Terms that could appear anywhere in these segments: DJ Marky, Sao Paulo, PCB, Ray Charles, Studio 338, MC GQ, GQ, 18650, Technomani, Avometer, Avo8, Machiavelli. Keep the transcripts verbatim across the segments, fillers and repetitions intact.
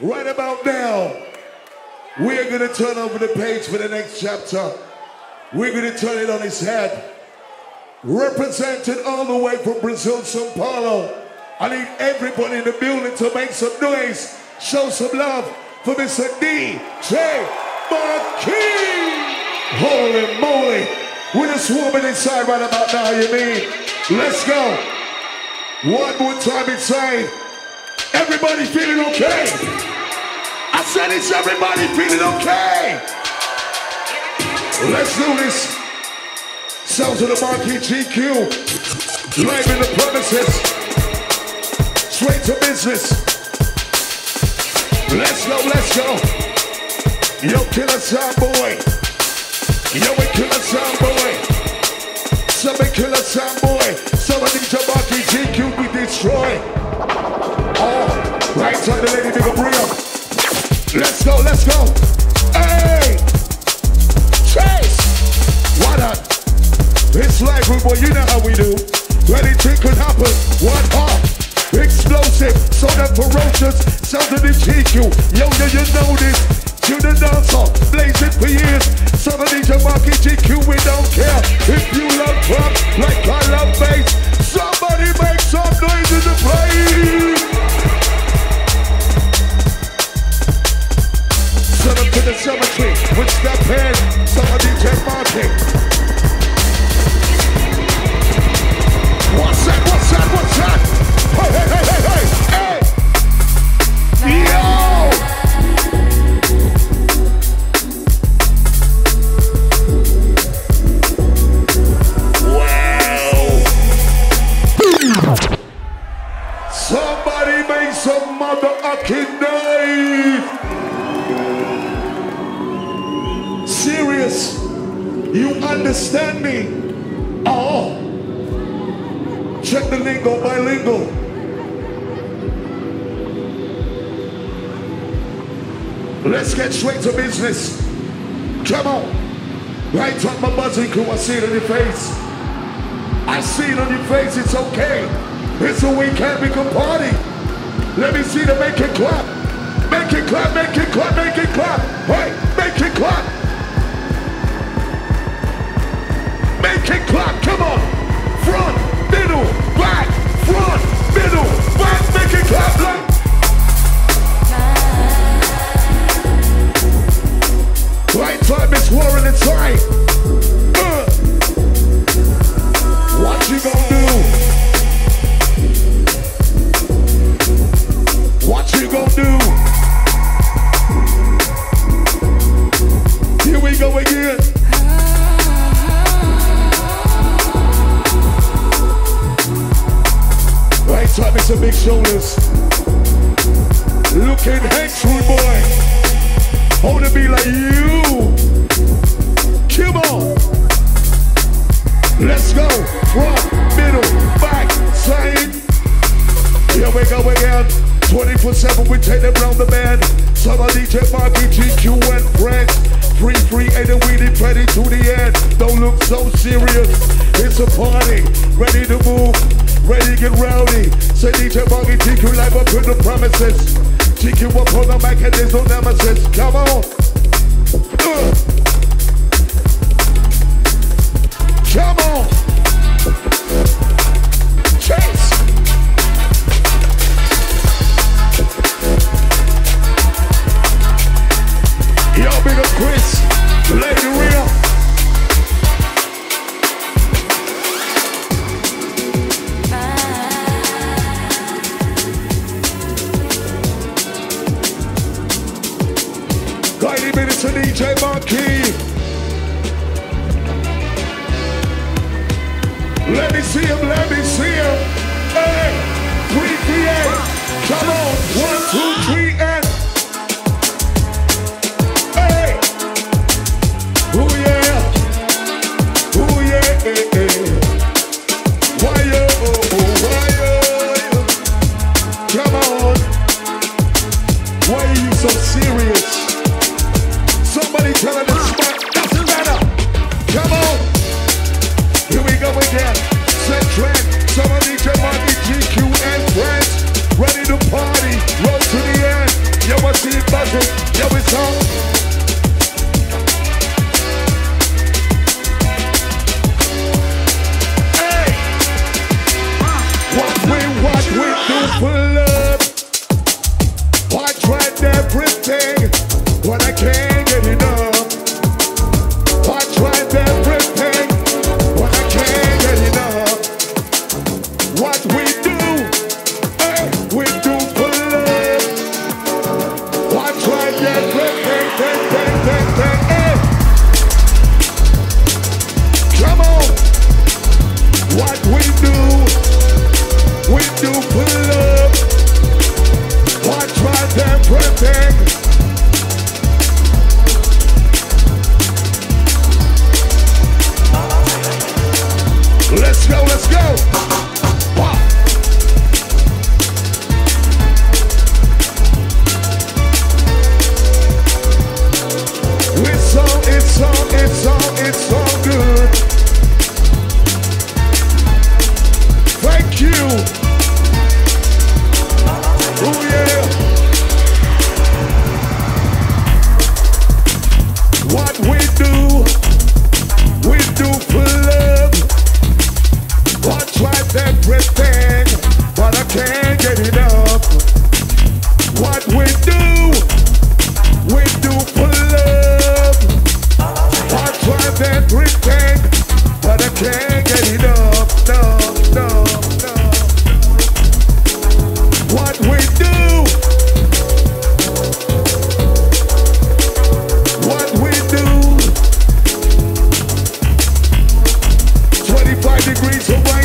Right about now, we're gonna turn over the page for the next chapter. We're gonna turn it on its head. Represented all the way from Brazil, Sao Paulo. I need everybody in the building to make some noise, show some love for Mister D J Marky. Holy moly, we're just swarming inside right about now, you mean? Let's go. One more time inside. Everybody feeling okay? I said it's everybody feeling okay. Let's do this. Sounds of the Marky G Q. Live in the premises. Straight to business. Let's go, let's go. Yo, killer sound boy. Yo, we killer sound boy. Somebody killer sound boy. Somebody to Marky G Q we destroy. Oh, right side the lady, big up, bring up. Let's go, let's go. Hey! Chase! Why not? It's life, rude boy, you know how we do. Anything could happen. What up? Explosive, so damn ferocious. Sound to the G Q. Yo, yo, you know this. To the dancer, blazing for years. Some of these Marky G Q, we don't care. If you love crap, like I love bass. Somebody make some noise in the place. To the cemetery, with step in, some of D J Marky. What's that, what's that, what's that? Hey, hey, hey, hey, hey, hey! Yo! Wow! Somebody make some mother-ucking noise! Serious, you understand me? Oh, check the lingo, bilingual. Let's get straight to business. Come on, right on my buzzing crew. I see it on your face. I see it on your face. It's okay. It's a weekend, we can party. Let me see the make it clap, make it clap, make it clap, make it clap. Hey, make it clap. Make it clap, come on! Front, middle, back, front, middle, back, make it clap like... Right time, it's war in the time! Uh. What you gonna do? What you gonna do? Here we go again! Right time, it's a big shoulders. Looking hex, rude boy. Hold it, be like you. Come on. Let's go. Front, middle, back, side. Here we go again. twenty-four seven, we take them round the band. Some of D J Marky, G Q and friends. Free, free, and then we did ready to the end. Don't look so serious. It's a party. Ready to move. Ready, get rowdy. Say D J Marky, G Q live up in the premises. G Q up on the mic and there's no nemesis. Come on. Uh. Come on. Chase. Yo, big up Chris. Lady Real. ninety minutes to D J Marky. Let me see him, let me see him. Hey, three three eight. Come on, one, two, three, and. Hey, oh yeah, oh yeah. Why yo, why yo? Come on. Why are you so serious? Somebody tell her to smack, doesn't matter. Come on. Here we go again. Set trend. Somebody D J Marky, G Q and friends. Ready to party. working. Let's go, let's go! Wow. It's all, it's all, it's all, it's all good. Thank you! Oh yeah! What we do, we do for love. I tried everything, but I can't get enough. What we do, we do for love. I tried everything, but I can't get enough. No, no, no. What we do, what we do. Twenty-five degrees away.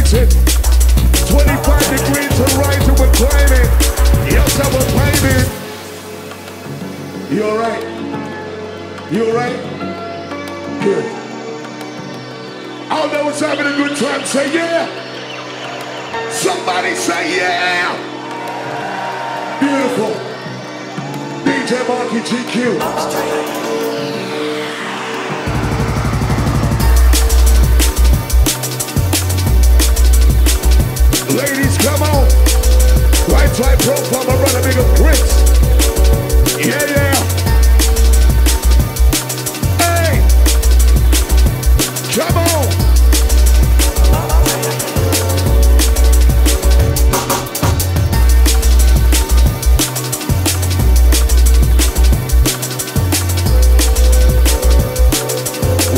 twenty-five degrees to rise, and we're climbing. Yes, I will climb it. You alright? You alright? Good. All those having a good time, say yeah. Somebody say yeah. Beautiful. D J Marky G Q. Ladies, come on. Right side profile, I'm running big of bricks. Yeah, yeah. Hey, come on.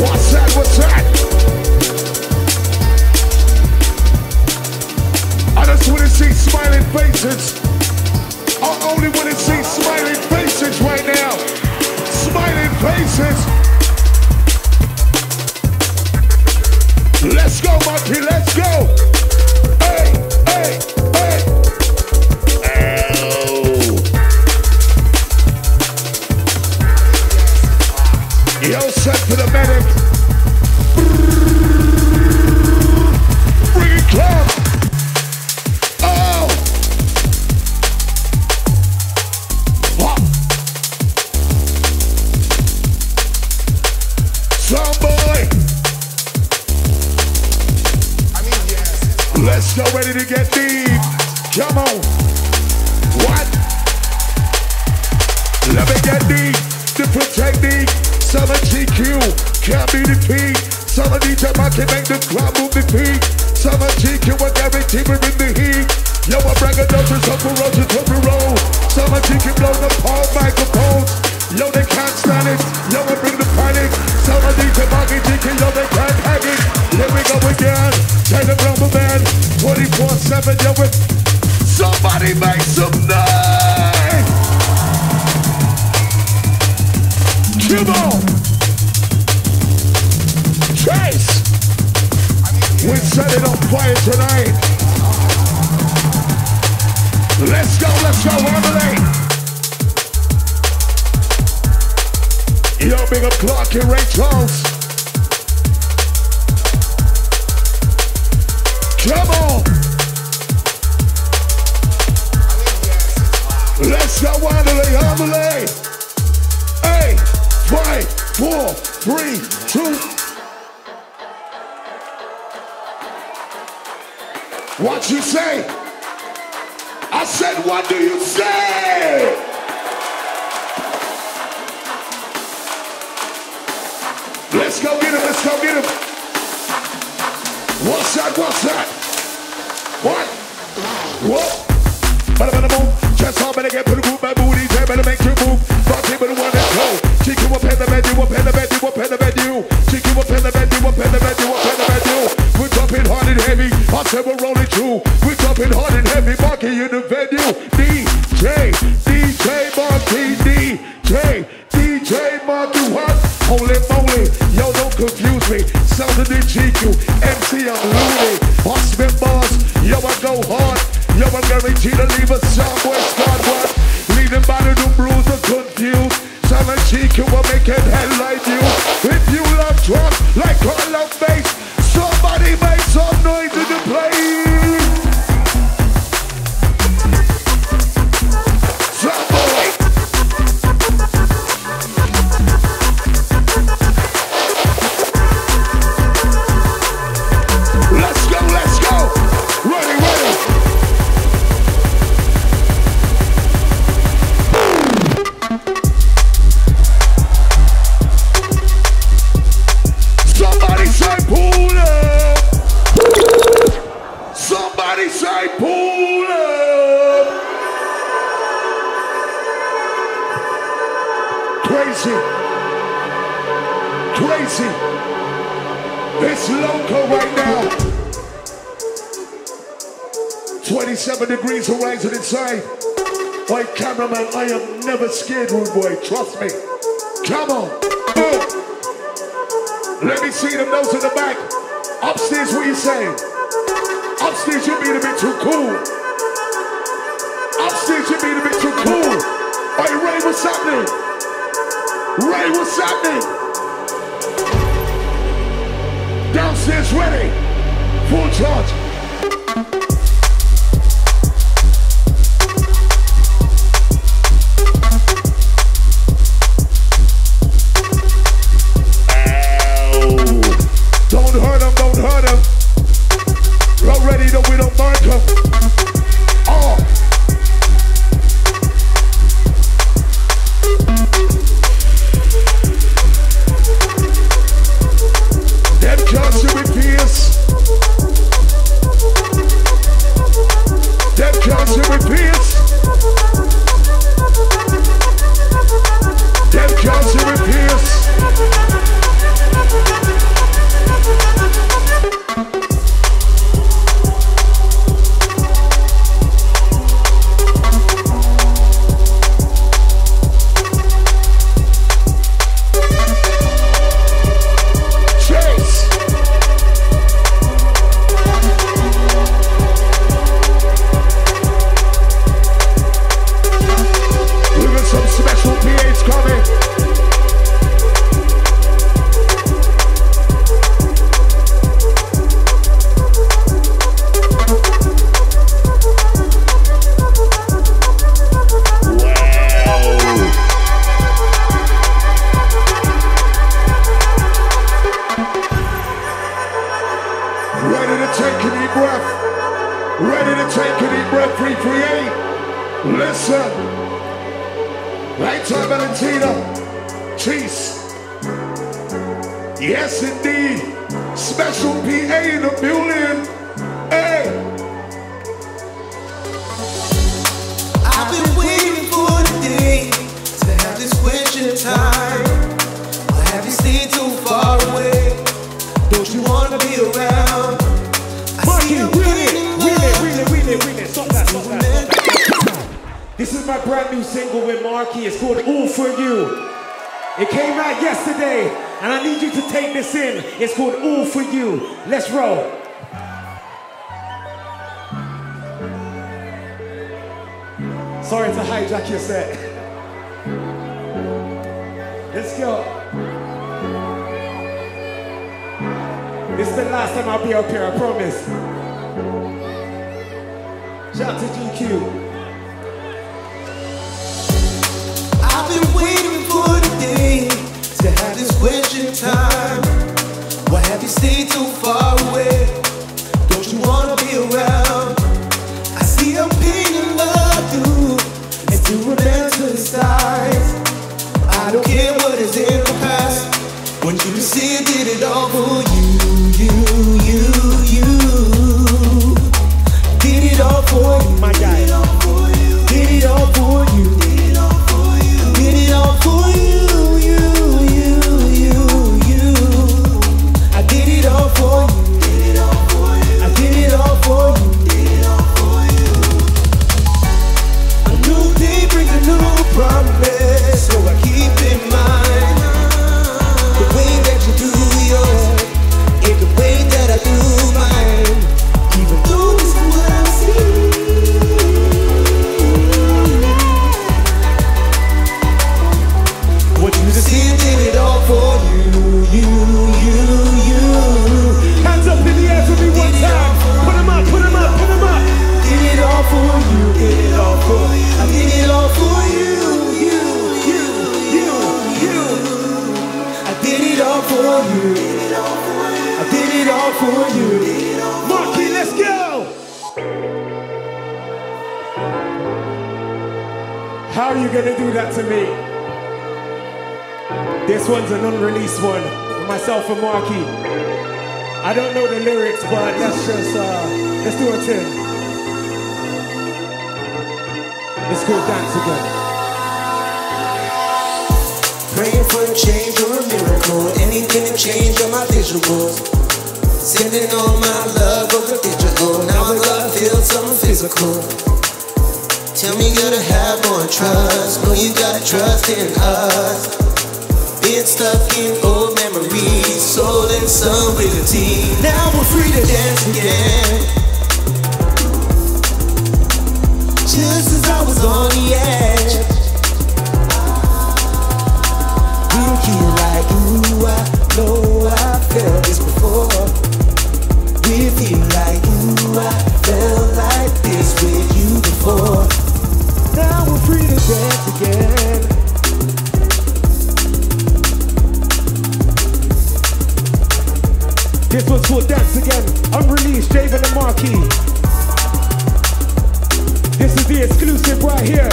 What's that? What's that? When I see smiling faces, I only want to see smiling faces right now. Smiling faces. Let's go, Marky, let's go. Hey, hey, hey. Ow. Yo, set for the medic. Bring it close. Let's go, ready to get deep. Come on. What? Let me get deep. Different technique. Some of G Q can't be defeated. Some of D J Marky make the crowd move the feet. Some of G Q are guaranteed we're in the heat. Yo, I bring a dozen super roaches up the road. Some of G Q blow the all microphones. Yo, they can't stand it. Yo, I bring the panic. Some of D J Marky G Q, yo, they can't hack it. Here we go again. Take the rumble man, twenty-four seven, yo, with somebody make some noise. Come on. Trace. We set it on fire tonight. Let's go, let's go, Emily. Yo, big up Clark and Ray Charles. Come on! Let's go, Wanderley, Wanderley! Eight, five, four, three, two. What you say? I said, what do you say? Let's go get him, let's go get him. What's that, what's that? What? What? Better, better move. Just how better get put the move. My booty, they better make you move. But people want that flow. Cheek you up in the bed, you up in the bed, you up in the bed, you. Cheek you up in the bed, you up in the bed, you up in the bed, you. We're dropping hard and heavy. I said we're rolling through. We're dropping hard and heavy. Marky in the venue. D J, D J. crazy, crazy. It's local right now. twenty-seven degrees horizon inside. My cameraman, I am never scared, rude boy. Trust me. Come on. Boom. Let me see them nose in the back. Upstairs, what you saying? Upstairs, you're being a bit too cool. Upstairs, you're being a bit too cool. Hey, Ray, what's happening? Ray, what's happening? Downstairs, ready. Full charge. Praying for a change or a miracle, anything to change on my visuals. Sending all my love over digital, now my love feels something physical. Tell me you to have more trust, know you gotta trust in us. Been stuck in old memories, soul and sun with a T. Now we're free to dance again, just as I was on the edge. We'll hear like, ooh, I know I felt this before. We feel like, ooh, I felt like this with you before. Now we're free to dance again, this one's called Dance Again. Unreleased, D J Marky. This is the exclusive right here.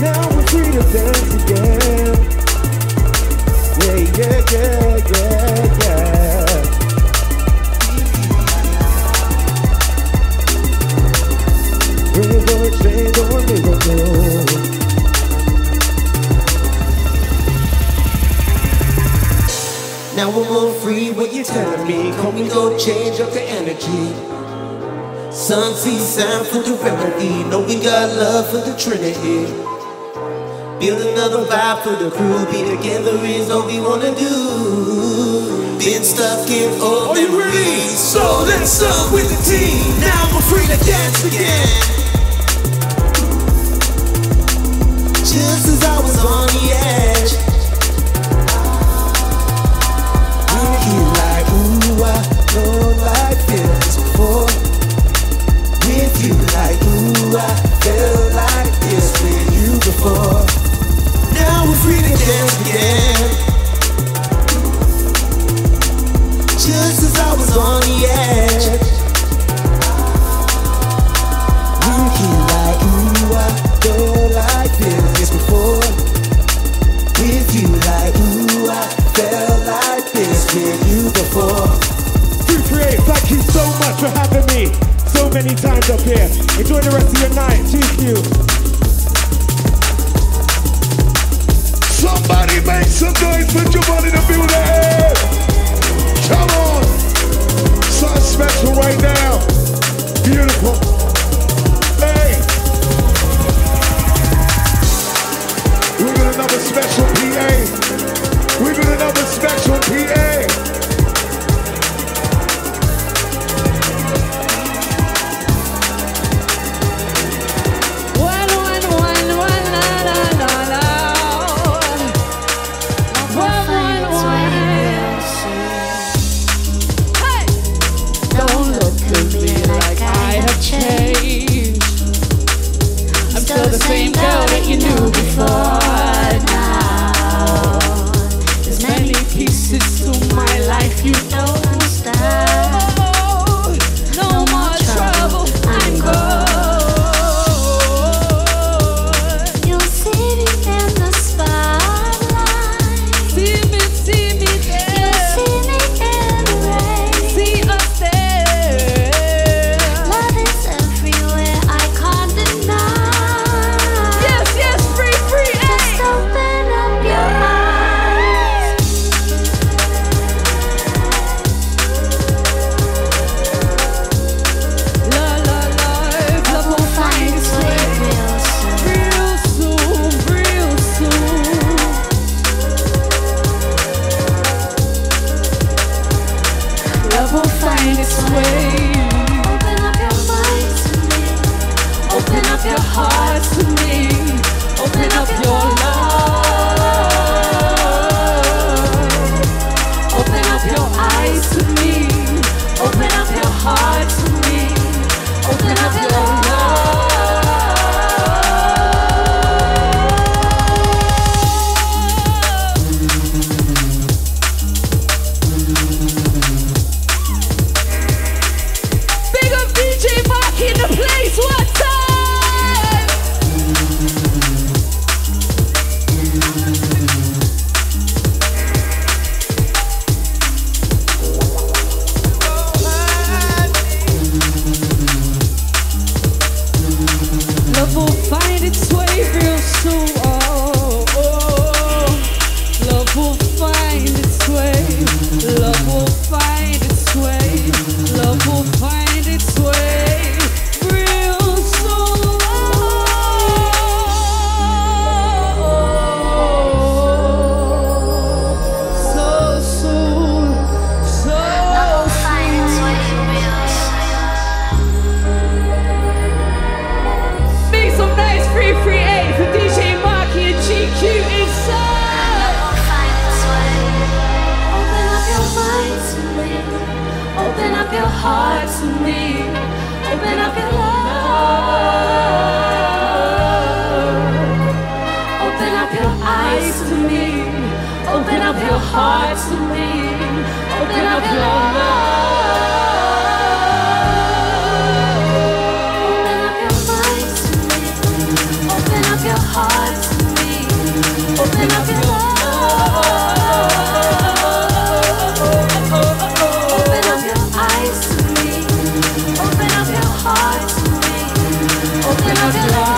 Now we're free to dance again. Yeah, yeah, yeah, yeah, yeah. We're gonna change our miracle. Now we're more free, what you telling me? Can we go change up the energy? Sun, sea, sound for the remedy. Know we got love for the trinity. Build another vibe for the crew. Be together is all we wanna do. Been stuck in old memories, soul and sun with a T. Now we're free to dance again, just as I was on the edge. No life feels before. With you like, ooh, I felt like this with you before. Now we're free to dance again, just as I was on the edge. With you like, ooh, I felt like this before. With you like, ooh, I felt like this with you before. Thank you so much for having me so many times up here. Enjoy the rest of your night. G Q. Somebody make some noise with your body to build it. Come on. Something special right now. Beautiful. Hey. We got another special P A. We got another special P A. We'll be right back. heart to me. Open up your love. Open up your eyes to me. Open up your heart to me. Open up your love. Open up your mind to me. Open up your heart to me. Open up your love.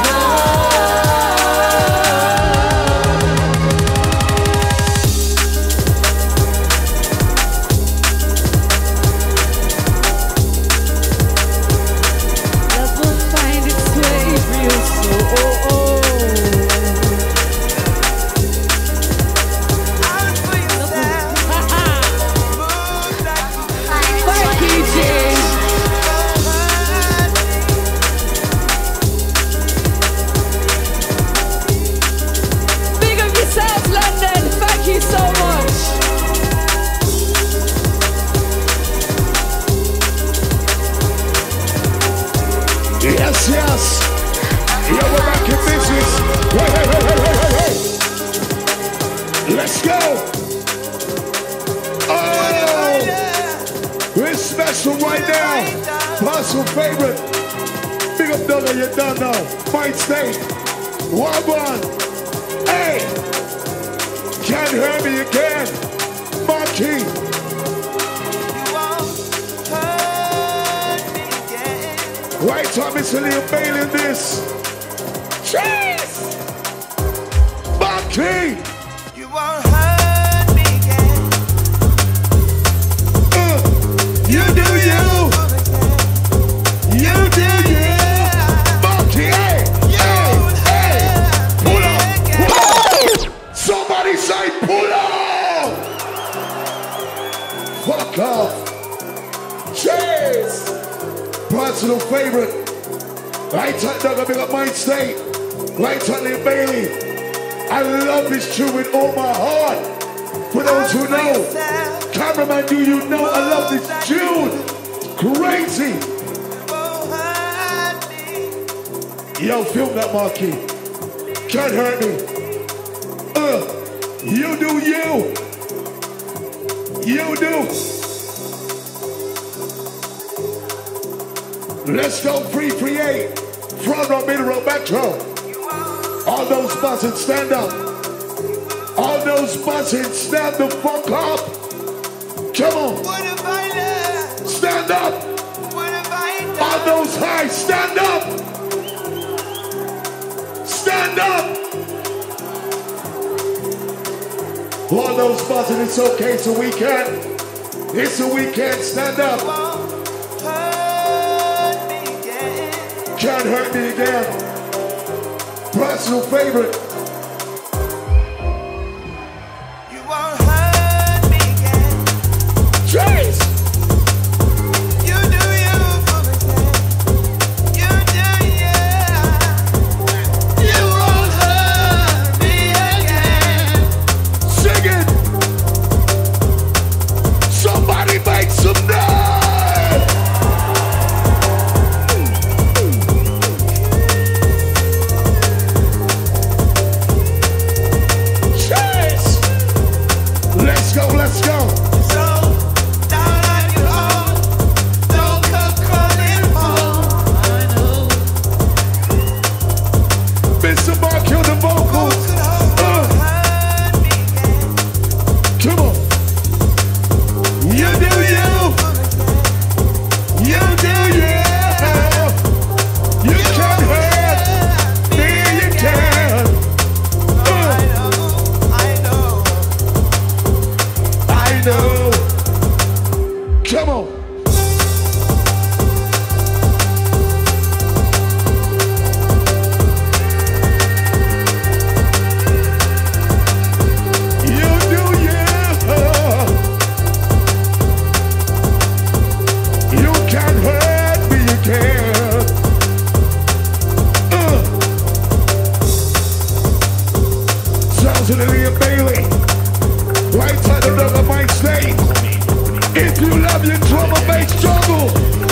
love you, drum and bass jungle.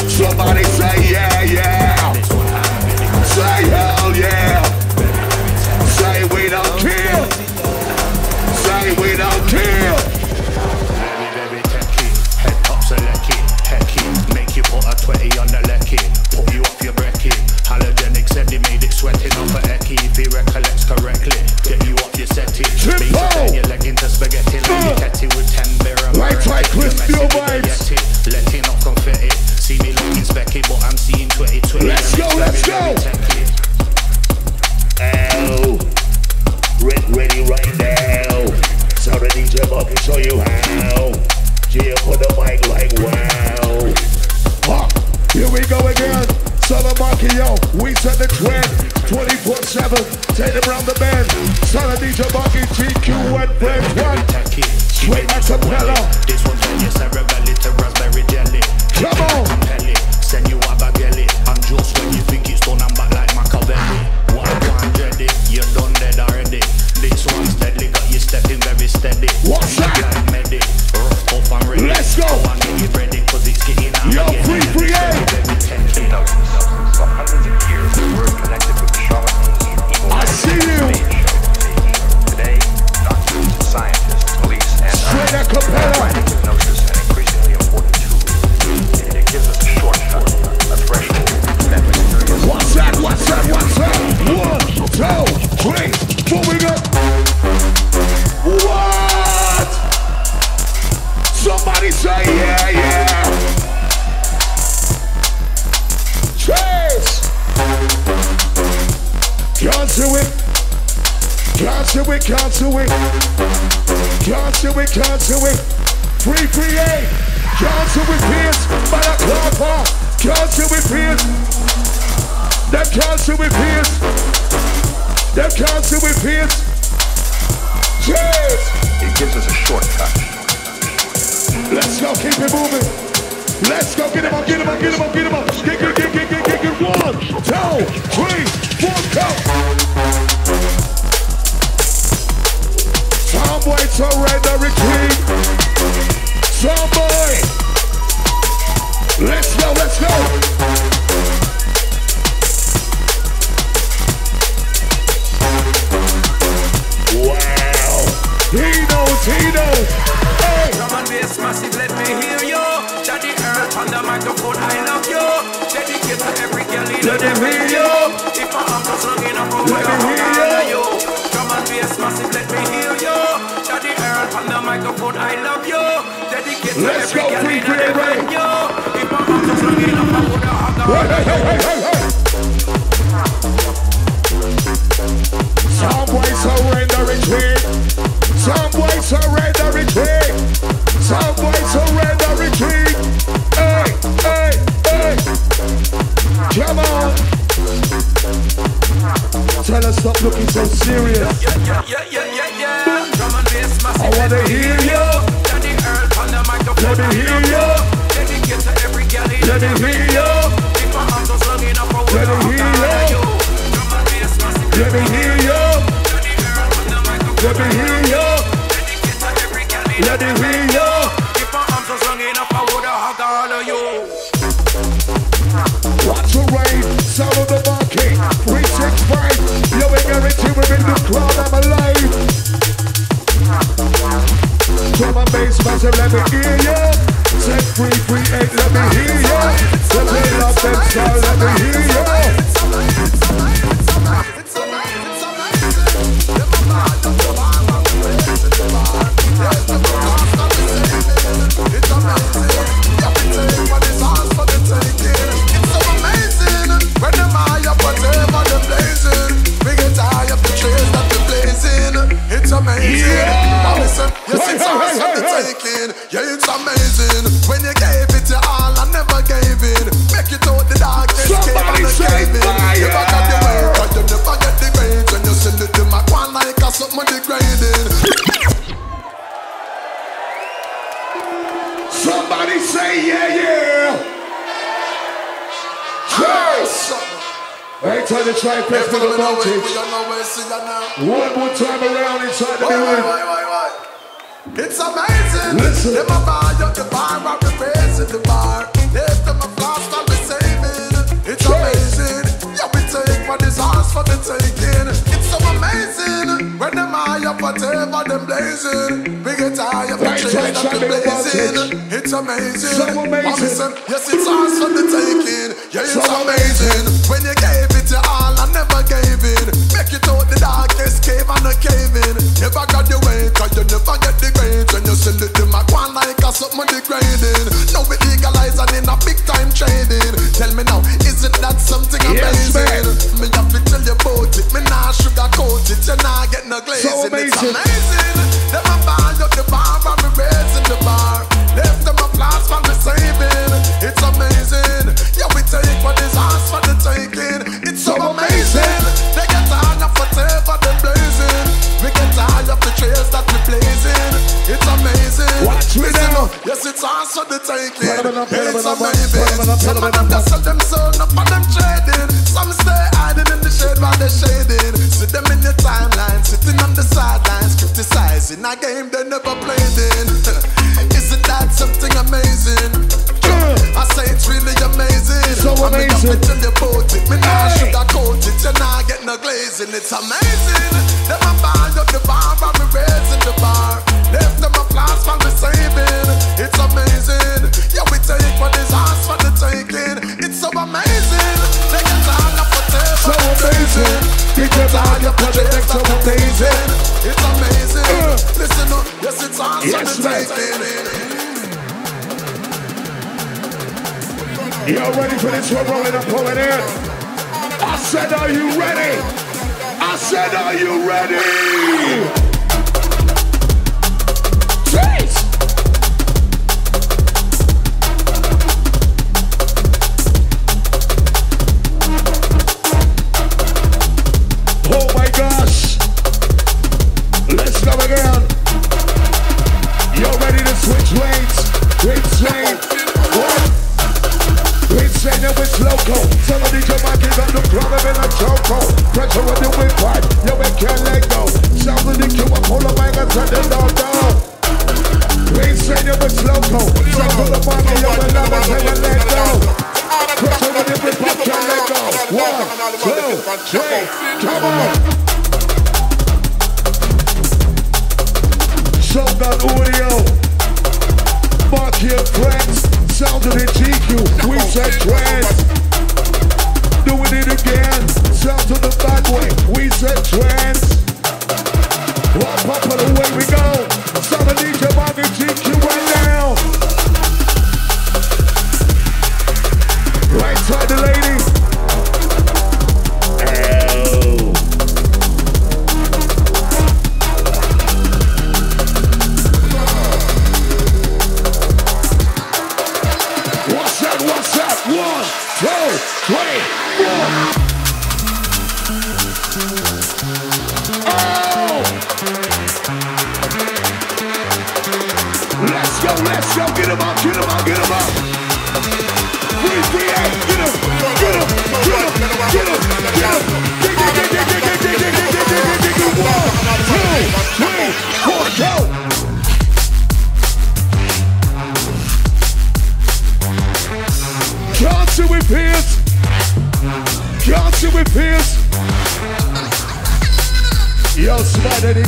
Somebody say yeah, yeah. Say hell yeah. Say we don't care. Say we don't care. Very, very techie. Head pops a lecky, hecky. Make you put a twenty on the lecky. Put you off your brekkie. Halogenic said he made it sweating off a ecky. If he recollects correctly, get you off your settee. Make you turn your leg into spaghetti. Like a tetty with ten beer and right, right, crispy vibes. Letting off confetti. See me looking specky, but I'm seeing twenty twenty. Let's go, let's go. Ow. Ready right now. So the D J Marky can show you how. G put the mic like wow. Huh. Here we go again. Son of Marky, yo, we set the trend. twenty-four seven, take them round the bend. Son of D J Marky, G Q and Friends one. Straight acapella. This one's on your cerebelly to raspberry jelly. Come on. Send you a bagelli. I'm just when you think it's done, I'm back like Machiavelli. What I can't dread it, you're done dead already. This one's deadly, got you stepping very steady. What's that? Like medic, rough up and ready. Let's go. I want to get ready, cause it's getting out. Yo, free, free, eh? For hundreds of years, we were connected with shamans, evil wizards, mages. Today, doctors, scientists, police, and others are finding hypnosis an increasingly important tool. It, it gives us a shortcut, a threshold that we experience. What's that? What's that? What's that? One, two, three, four, we got. What? Somebody say yeah, yeah. Can't do it, can't do it, can't do it, can't do it, can't do it, free, free, eh? Can't do it, Pierce, but I can't fall, can't do it, Pierce, them can't do it, Pierce, them can't do it, Pierce, cheers! It gives us a shortcut. Let's go, keep it moving. Let's go, get him up, get him up, get him up, get him up. Get, get, get, get, get, get, get. One, two, three, four, go. Tomboy, surrender, retreat. Tomboy. Let's go, let's go. Wow. He knows, he knows. Hey. Come on, this massive, let me hear you. On the microphone, I love you. Dedicate to every girl in the video. If I am not long enough, I'm gonna you. Come on, be a massive, let me hear you. Daddy Earl on the microphone, I love you. Dedicate to every girl in the video. If I am not long enough, I'm gonna some way surrender retreat. Some way surrender retreat. Some way surrender retreat. Hey, hey, hey. Come on. Tell us stop looking so serious. Yeah, yeah, yeah, yeah, yeah, yeah. Come on, this massive. I wanna hear you. Let me hear you. Let me get to every galley. Let me hear you. If my arms are long enough, I wanna hear you. Come on, this massive. Let me hear you. Let me hear you. Let me get to every galley. Let me hear you. If my arms are long enough, I wanna hug all of you. Watch the rain, sound of the market, three six five. Yo, we guarantee we're in the crowd, I'm alive. Drum and bass, massive, let me hear ya. Set three three eight, let me hear ya. The pain of them style, let me hear ya. It's amazing, it's amazing. It's amazing, yeah. Listen, yes, it's ours for the taking. Yeah, it's amazing. When you gave it your all, I never gave in. Make it out the darkest cave and I gave in. You back at the way, but you never get the grade. When you send it to my one like I something degrading. Somebody say yeah, yeah. Yes! Every time you try and press for the voltage, one more time around inside the building. It's amazing. Listen. Never buy up the bar of the face. that you're blazing. It's amazing. So amazing. Yes, it's ours for the taking. Yeah, it's so amazing. When you gave it your all, I never gave in. Make it out the darkest cave and a cave in. Never got your way, cause you never get degraded. When you sell it to my one like a something degrading. Now we legalize and in a big time trading. Tell me now, isn't that something yes, amazing? Man. Me have to tell you about it. Me nah sugarcoat it. You nah get no glazing. So amazing. It's amazing. Them a bar up the bar and we raising the bar. Left them applause for the saving. It's amazing. Yeah, we take what is ours for the taking. It's so, so amazing. amazing. They get tired of whatever they're blazing. We get tired of the trails that we're blazing. It's amazing. Watch me now. Yes, it's ours for the taking. It's amazing. Some of them just sell them soul, none of them trading. Some stay hiding in the shade while they're shading. See them in the timeline, sitting on the sidelines, criticizing a game they never played in. Isn't that something amazing? I say it's really amazing. So amazing. I make up until you bought it. Me nah sugarcoat it. You nah get no glazing. It's amazing. Them a bar up the bar and we raising the bar. Left them applause for the saving. It's amazing. Yeah, we take what is ours for the taking. It's so amazing. They get tired of whatever. So amazing. We get tired of projects so amazing. It's amazing. Listen up. Yes, it's ours for the taking. Y'all ready for this? We're rolling up, pulling in. I said, are you ready? I said, are you ready? Trace! Oh my gosh! Let's go again. Y'all ready to switch lanes? Switch lanes. Say now it's local. Tell the D J Marky that the club I'm in a choco. Pressure on the windpipe, yeah we can't let go. Sound the D Q, I pull the mic and turn it all down. We say now it's local. Sound of the Marky, yeah we never never let go. Pressure on the windpipe, can't let go. One, two, three, come on. Sound of audio. Marky and friends. Sound of the G Q, we said trends. Doing it again, sound of the bad way, we said trends. One pop and away we go. Sound of D J Marky G Q right now. Right side the ladies.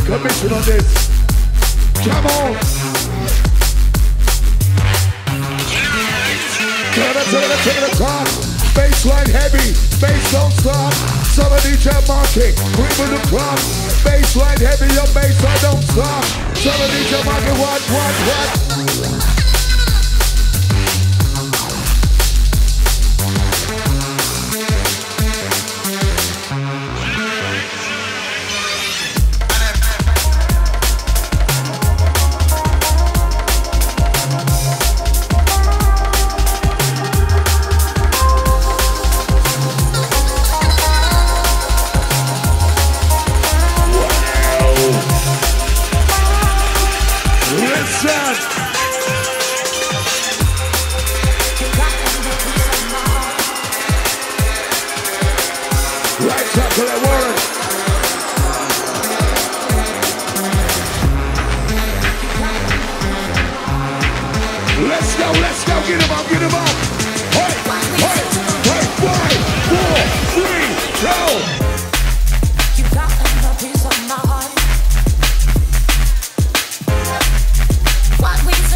Commission on this. Come on. Turn it, turn it, turn it, turn it. Bassline heavy, bass don't stop. Summer D J Marky, bring the crop. Bassline heavy, your bassline don't stop. Summer D J Marky, what, what, what? What we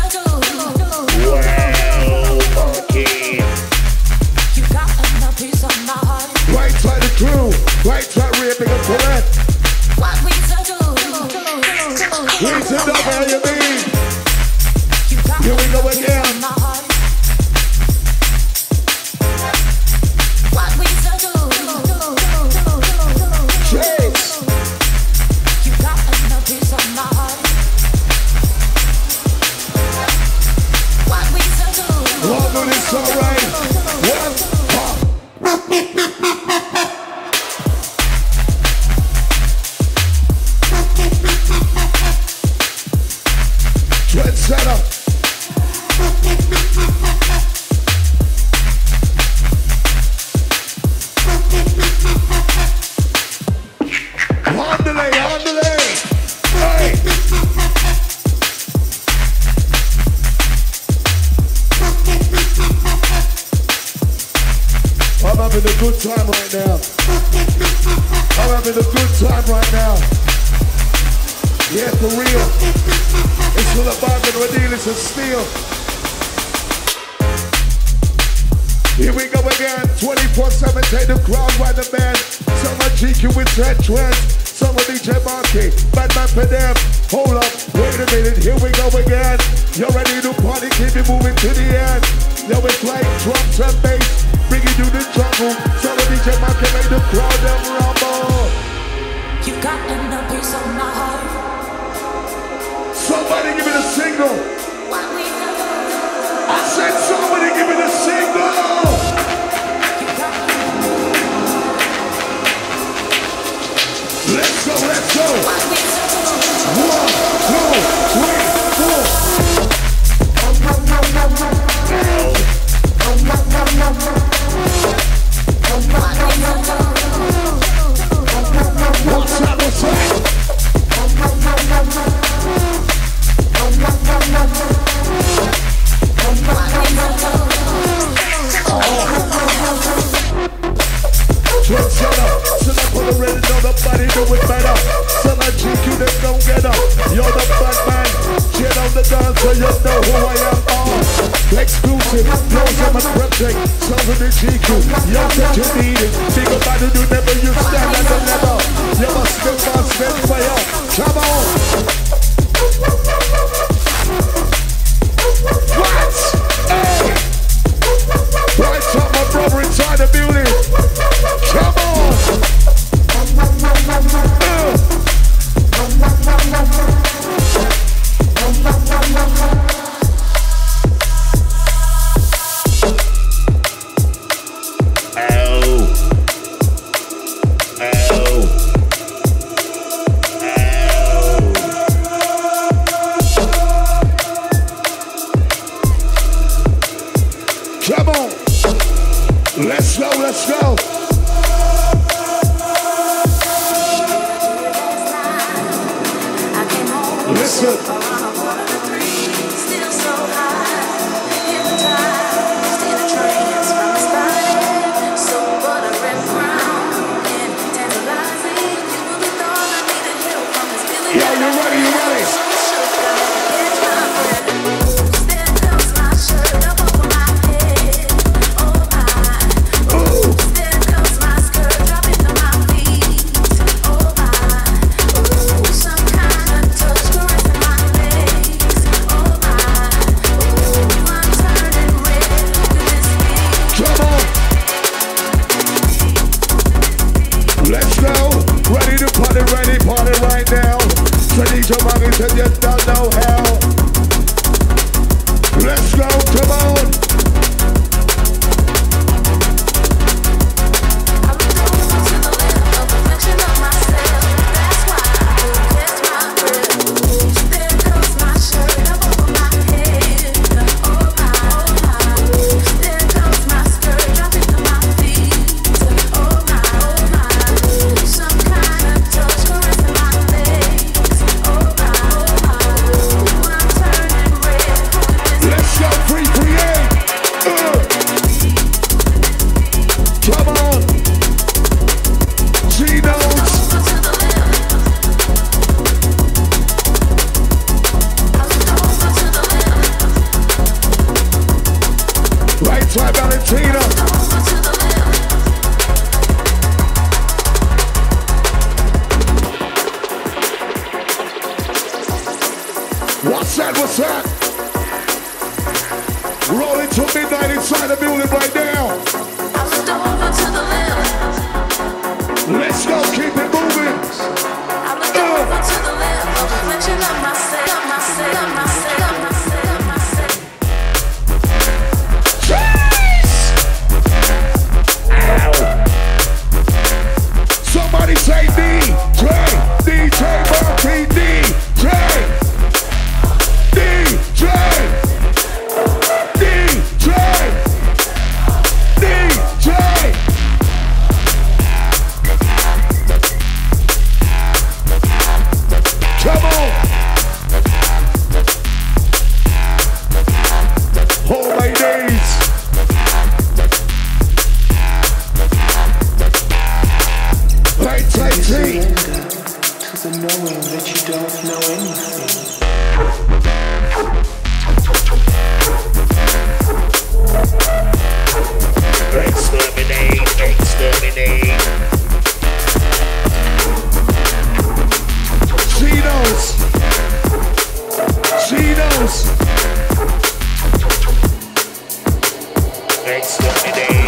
Let's go today.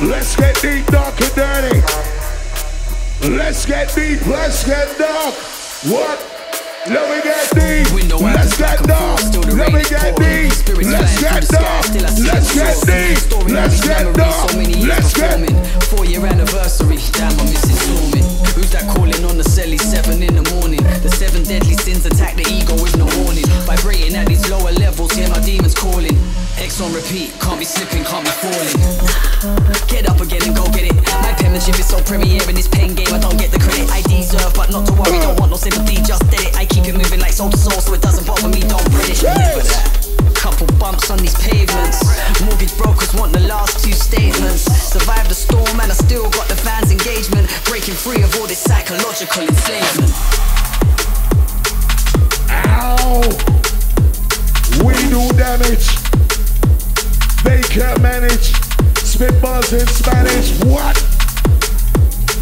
Let's get deep, dark and dirty. Let's get deep, let's get dark. What? Let me get deep. Let's get dark. Let me get deep. Let's get dark. Let's get deep. Let's get dark. Let's get deep. Four-year anniversary. Damn, I'm missing storming. Who's that calling on the celly? Seven in the morning. The seven deadly sins attack the ego with no warning. Vibrating at these lower levels, hear my demons calling. X on repeat, can't be slipping, can't be falling. Get up again and go get it. My penmanship is so premier in this pen game, I don't get the credit I deserve, but not to worry, don't want no sympathy, just did it. I keep it moving like soul to soul, so it doesn't bother me, don't bread it. Live with that. Couple bumps on these pavements. Mortgage brokers want the last two statements. Survived the storm and I still got the fans' engagement. Breaking free of all this psychological enslavement. Ow! We do damage. They can't manage. Spit bars in Spanish. What?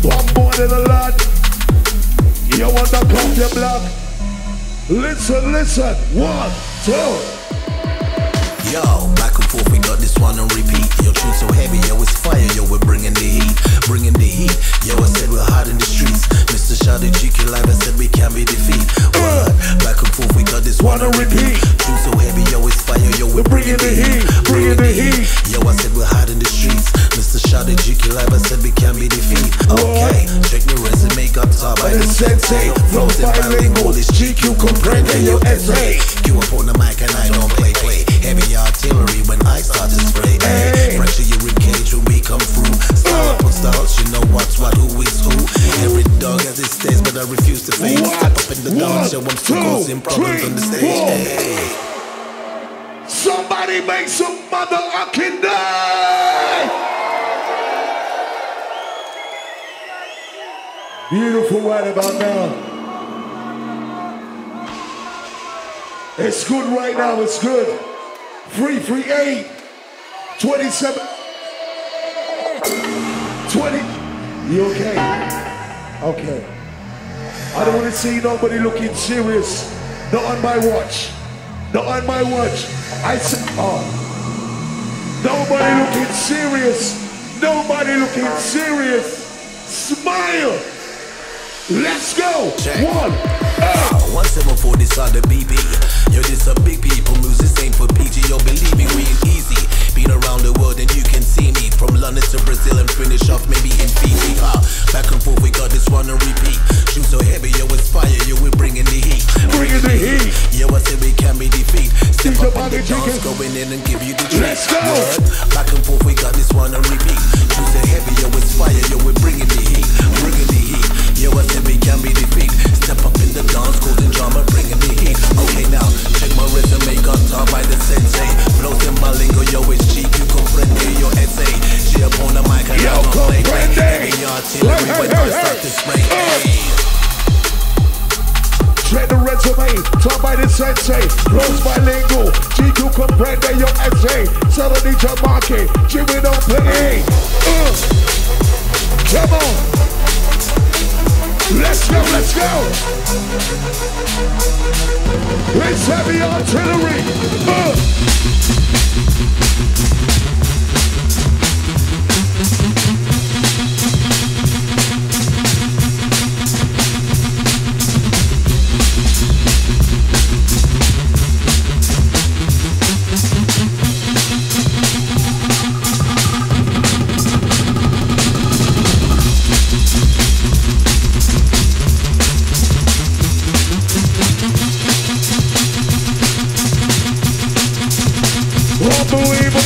One more than a lot. You want to pump your block? Listen, listen. One, two. Yo, back and forth, we got this one on repeat. Your tune so heavy, yo, it's fire, yo, we're bringing the heat. Bringing the heat. Yo, I said we're hard in the streets. Mister Shadi G Q live, I said we can't be defeated. What? Back and forth, we got this one on repeat. Tune so heavy, yo, it's fire, yo, we're bringing the heat. Bringing the heat. Yo, I said we're hard in the streets. Mister Shadi G Q live, I said we can't be defeated. Okay, check the resume, got top by the sensei. Flows and bilingual, it's G Q comprende, yo, essay. Q up on the mic and I don't play, play. Heavy artillery when I start to spray. Fracture your ribcage when we come through. Style up on styles, you know what's what, who is who. Every dog has its days, but I refuse to fade. Step up in the dance, yo, I'm still causing problems on the stage. Somebody make some motherfucking day! Beautiful right about now. It's good right now, it's good. three three eight. twenty-seven, twenty, you okay? Okay. I don't want to see nobody looking serious. Not on my watch. Not on my watch. I said, oh. Nobody looking serious. Nobody looking serious. Smile. Let's go. Check. One. Oh. one seven four, this are the B B. Yo, this a big people moves. This ain't for P G. Yo, believe me, we ain't easy. Been around the world and you can see me. From London to Brazil and finish off maybe in Fiji. Ah, back and forth, we got this one on repeat. Shoot so heavy, yo, it's fire, yo, we're bringing the heat. Bringing the heat. Yo, I said we can be defeated. Step up on the dance, going in and give you the treat. Let's go. Back and forth, we got this one on repeat. Shoot so heavy, yo, it's fire, yo, we're bringing the heat. Bringing the heat. Yo, I said we can be defeated. Step up in the dance, causing drama, bringing the heat. Okay, now, check my resume, got taught by the sensei. Flows in my lingo, yo, it's G Q comprende your essay. She up on the mic and yo, I don't play. Every artillery hey, when hey, I hey. start to spray. Shred the resume, taught by the sensei. Close bilingual, G Q comprende your essay. Sell on D J Marky, Jimmy don't play. Uh. Come on. Let's go, let's go. It's heavy artillery. Uh. Let's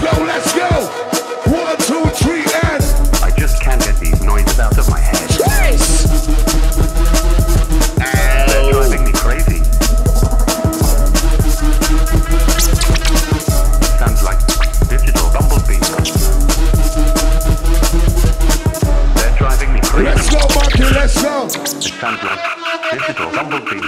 go, let's go! One, two, three, and... I just can't Santos, digital Bumblebee.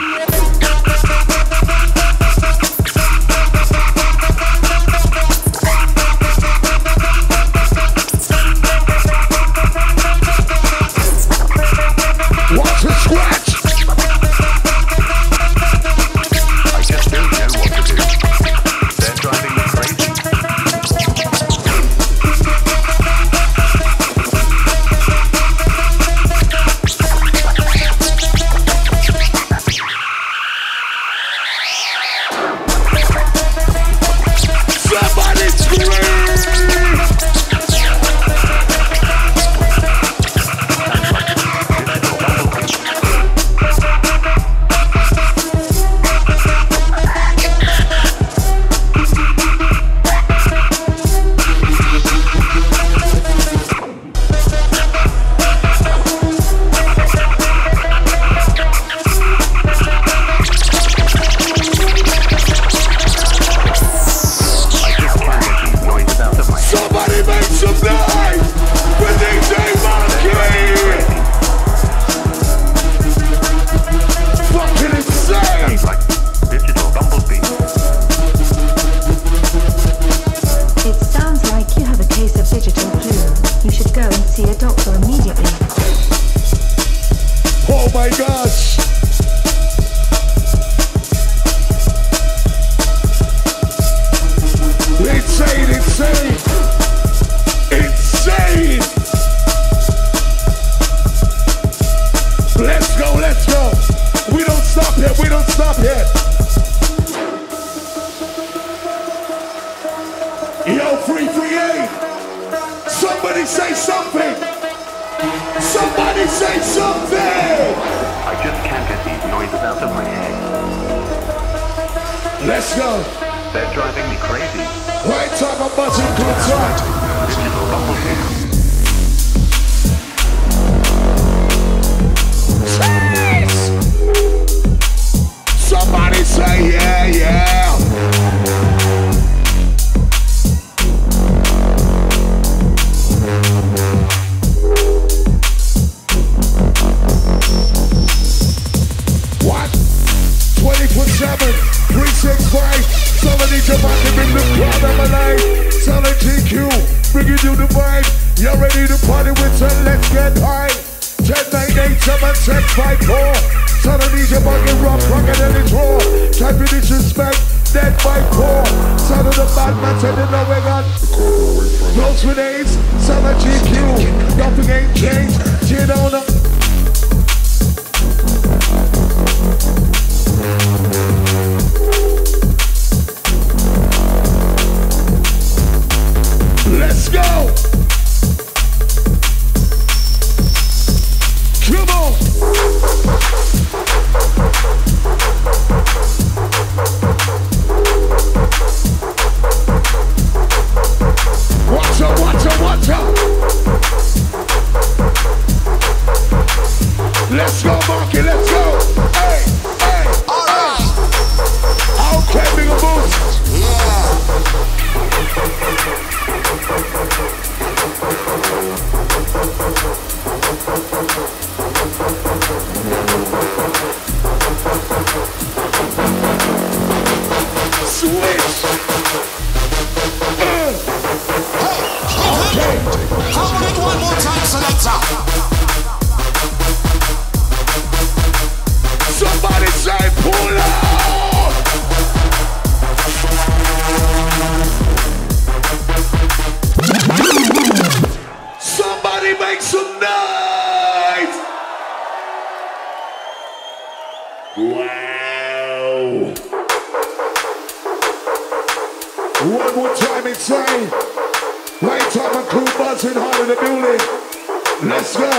Let's go,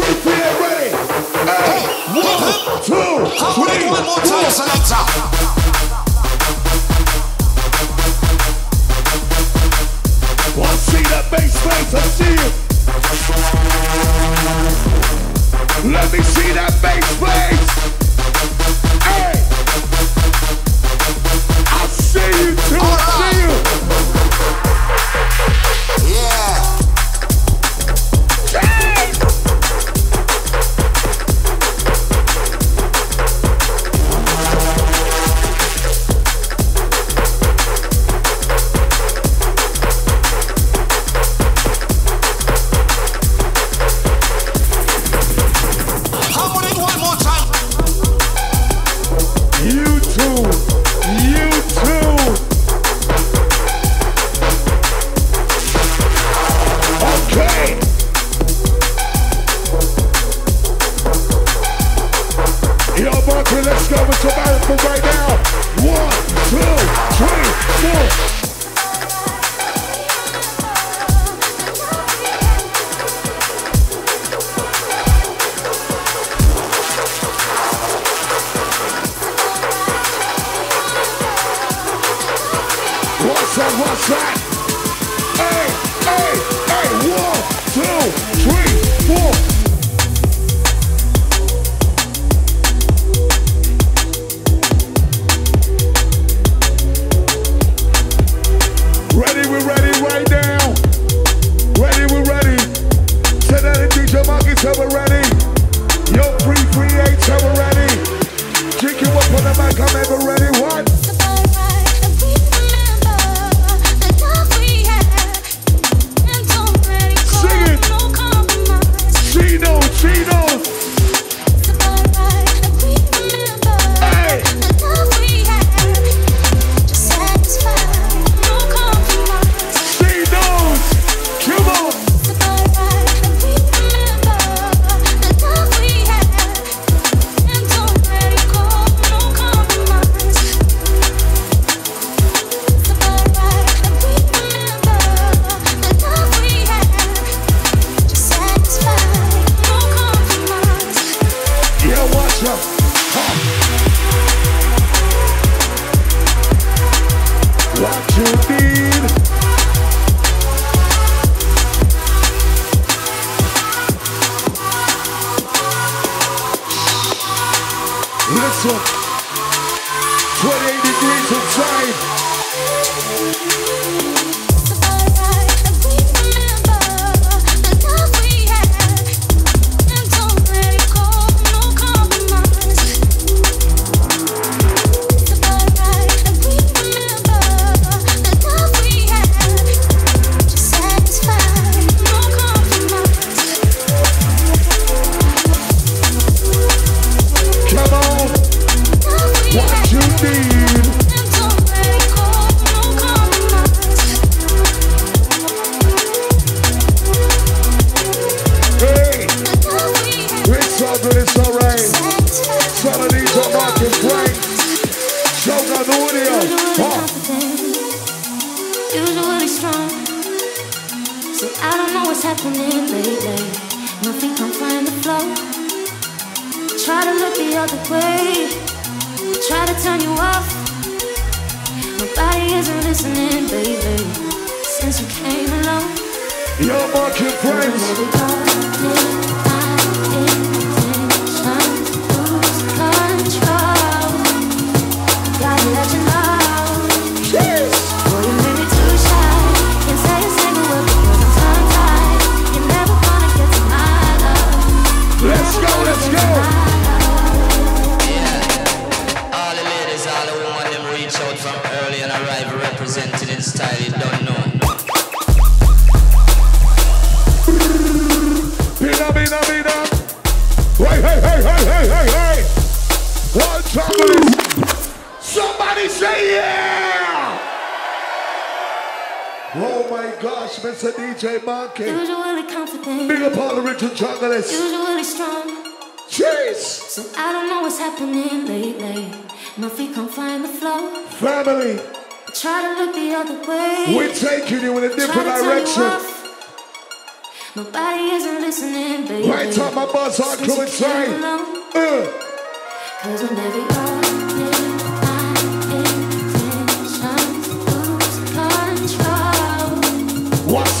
free, free, ready. Hey, one, two, three, one more time. So that's up. One see that bass face, I see it. Let me see that bass face. Hey, I see you too. I see you. Yeah. D J Marky, usually confident, big up all the original chocolates, usually strong. Cheers! So I don't know what's happening lately. My feet can't find the flow. Family, I try to look the other way. We're taking you in a different direction. Nobody isn't listening, baby. Right time my buzz on to inside. Uh. Cause when every moment my intentions lose control. What's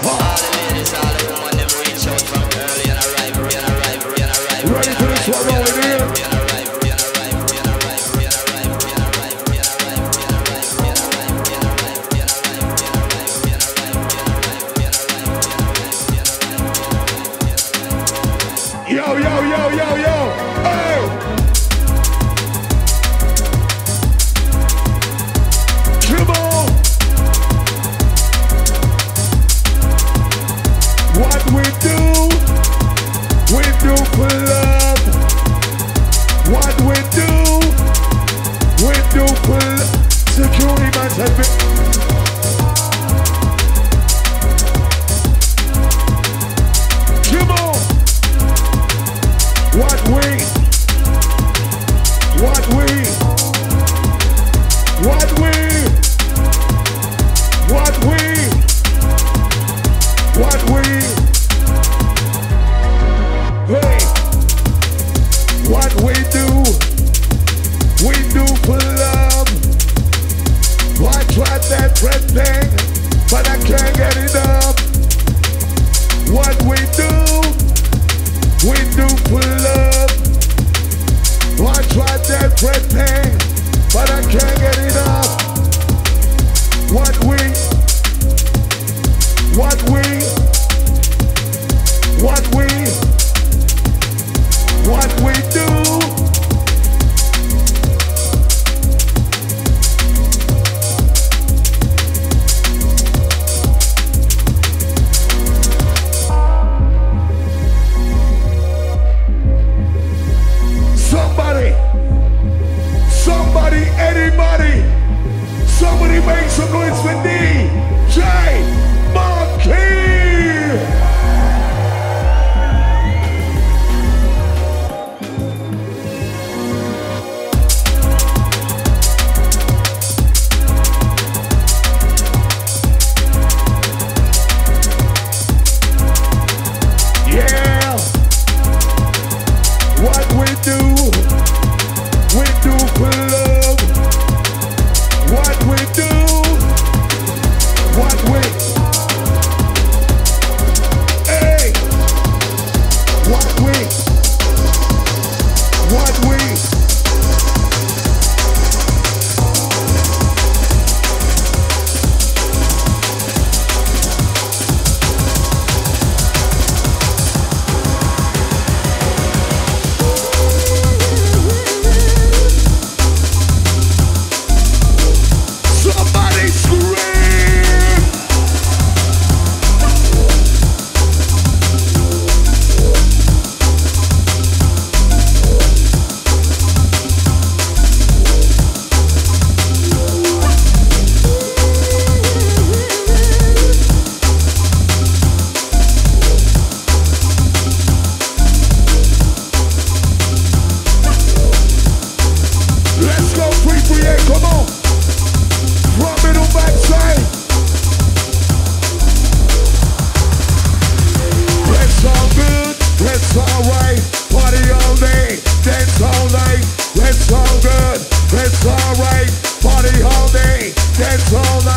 All the ladies, all the women, them reach out from early and arrive, and arrive, and arrive. Ready for this one, all in here? Yo, yo, yo, yo, yo. Hey.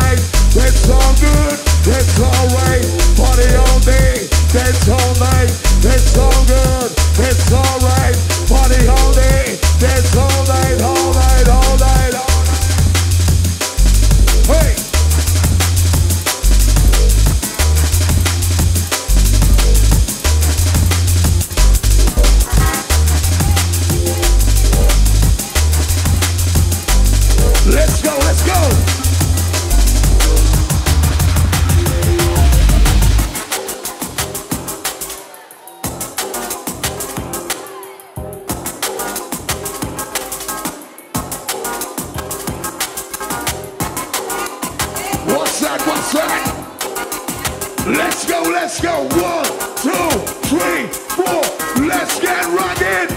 alright, it's all good, it's alright. Party all day, dance all night, it's all good, it's alright. Party all day, dance all night, all night, all night, all night. Hey! Let's go, let's go! What's that, what's that? Let's go, let's go! One, two, three, four, let's get rockin'!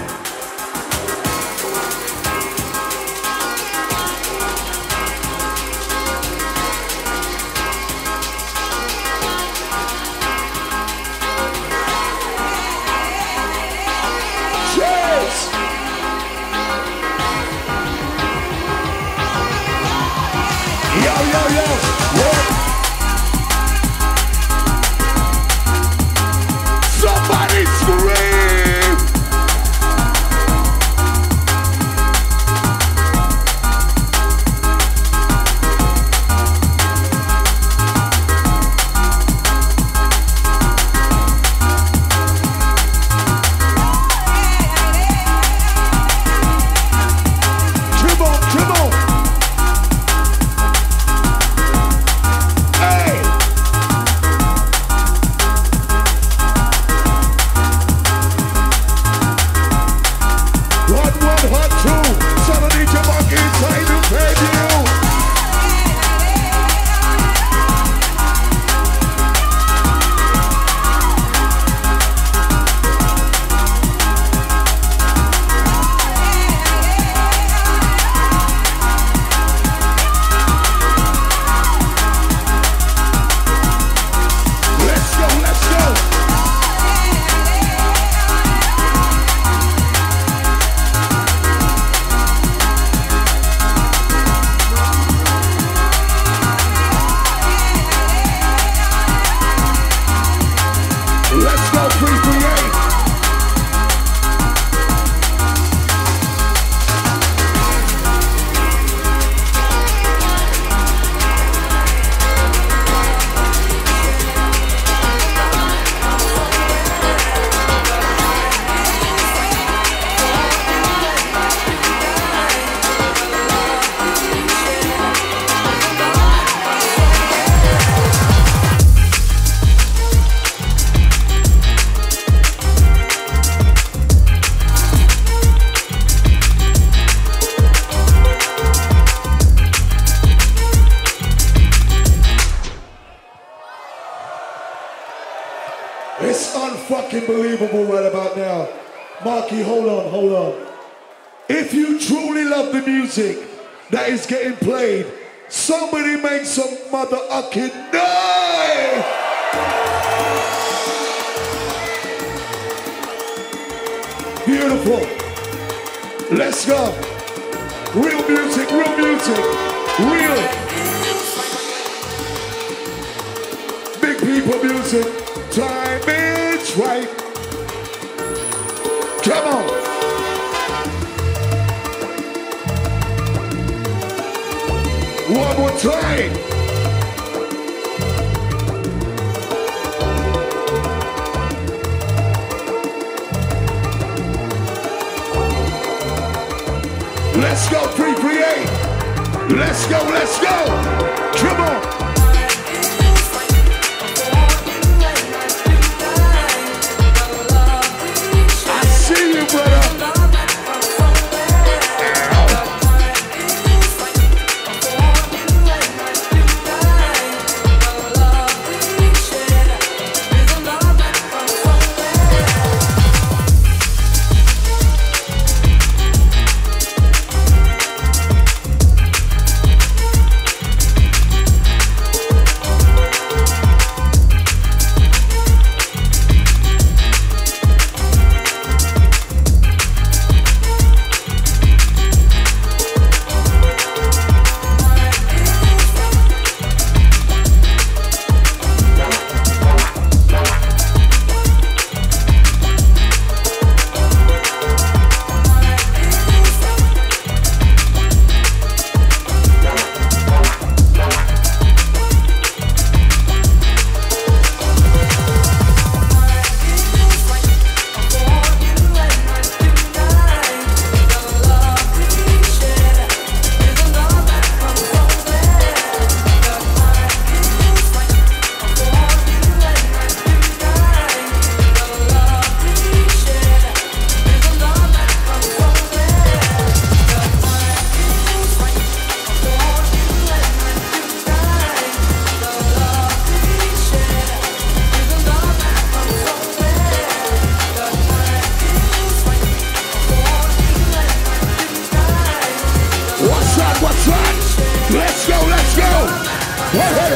Marky, hold on, hold on. If you truly love the music that is getting played, somebody make some mother-ucking noise! Beautiful. Let's go. Real music, real music, real. Big people music. Time is right. Come on! One more time! Let's go, three three eight! Let's go, let's go! Come on! G Q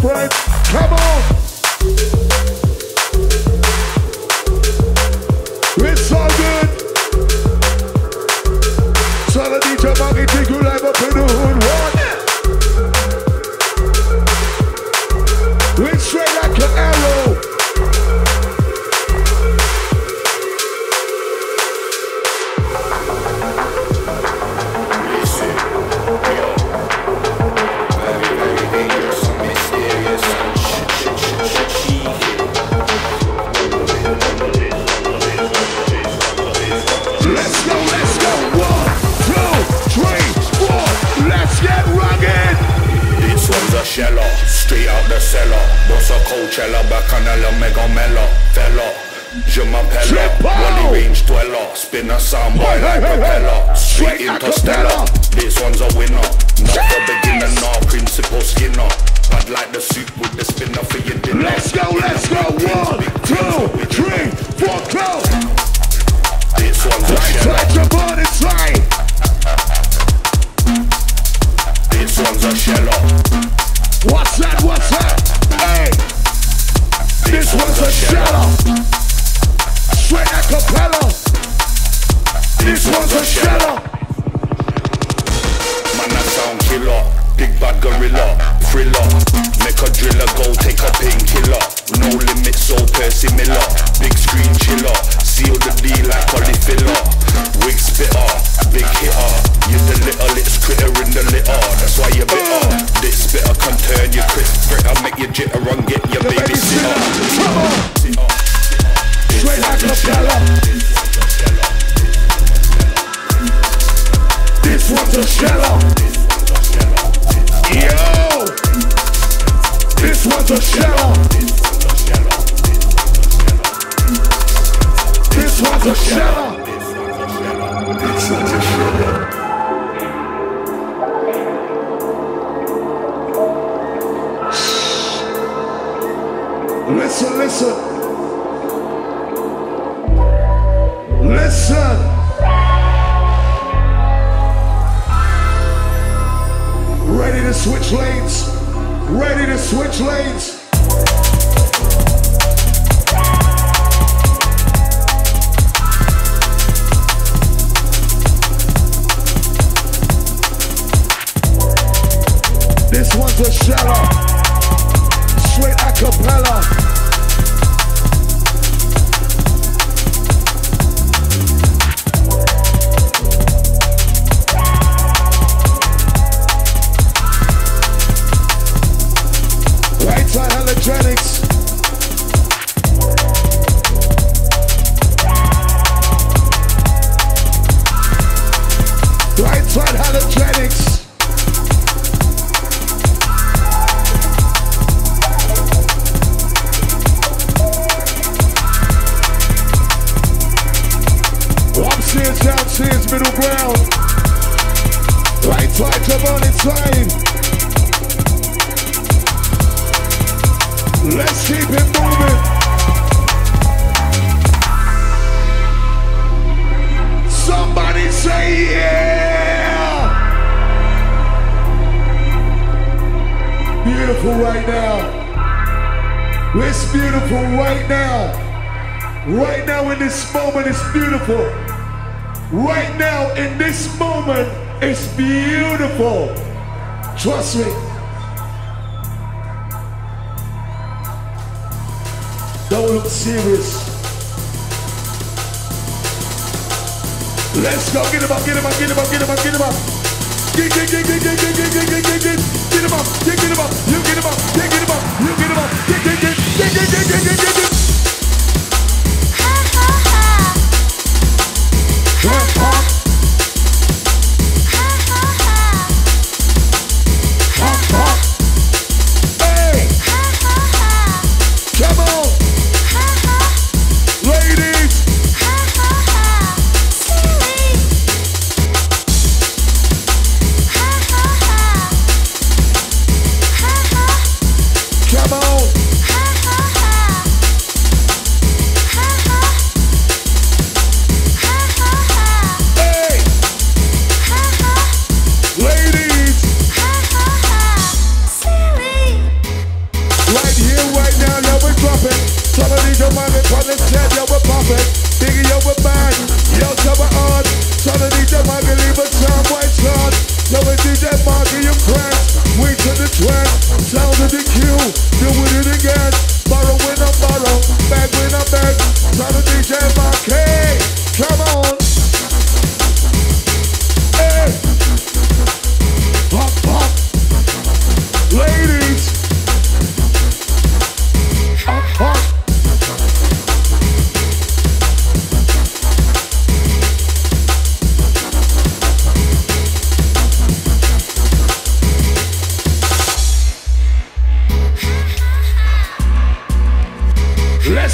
friends, come on! sa coach, elle a back and elle est méga mella, fais là. Je m'appelle Wally Range, toi là. Spin a soundboy hey, like hey, a propeller. Straight interstellar, this one's a winner. Not yes. a beginner, not principal skinner. I'd like the soup with the spinner for your dinner. Let's go, let's go, one, two, three, four, go. This one's a winner. Touch your body, slide. This one's a sheller. What's that, what's that? Hey, this, this one's a sheller. Straight a cappella. This, this one's a sheller. Man, I sound killer. Big bad gorilla, thriller. Make a driller go take a painkiller. No limits, so Percy Miller. Big screen chiller. Seal the D like Holly Filler. Wig spitter, big hitter. You the little, it's critter in the litter. That's why you're bitter. This spitter can turn your crisp fritter. Make your jitter and get your the baby sitter. Straight like a sheller. This one's a sheller. Yo, this one's a sheller. This one's a sheller. This one's a sheller. Listen, listen. Listen. Ready to switch lanes, ready to switch lanes. This one's a sheller, straight a cappella. Electronics. Right side electronics. Upstairs, downstairs, middle ground. Right side, come on inside. Let's keep it moving. Somebody say yeah. Beautiful right now. It's beautiful right now. Right now in this moment it's beautiful. Right now in this moment it's beautiful. Trust me. Don't look serious. Let's go, get him up, get him up, get him up, get him up, get him up. Get, get, get, get, get, get, get, get, get, get, get, get him up, get, get him up, you get him up, get, get him up, you get him up, get, get, get, get, get, get, get, get, get. Ha ha ha. Ha ha. Ha ha ha. Ha ha. Hey. Ha ha ha. Come on. Come on! Ha ha ha!